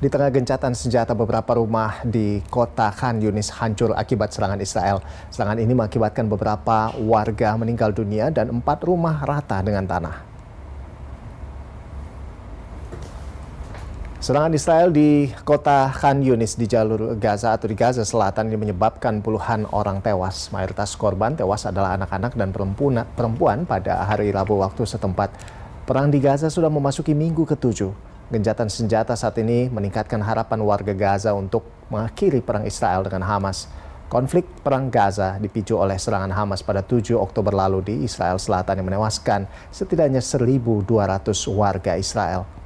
Di tengah gencatan senjata, beberapa rumah di kota Khan Yunis hancur akibat serangan Israel. Serangan ini mengakibatkan beberapa warga meninggal dunia dan 4 rumah rata dengan tanah. Serangan Israel di kota Khan Yunis di jalur Gaza atau di Gaza Selatan ini menyebabkan puluhan orang tewas. Mayoritas korban tewas adalah anak-anak dan perempuan pada hari Rabu waktu setempat. Perang di Gaza sudah memasuki minggu ke-7. Gencatan senjata saat ini meningkatkan harapan warga Gaza untuk mengakhiri perang Israel dengan Hamas. Konflik perang Gaza dipicu oleh serangan Hamas pada 7 Oktober lalu di Israel Selatan yang menewaskan setidaknya 1.200 warga Israel.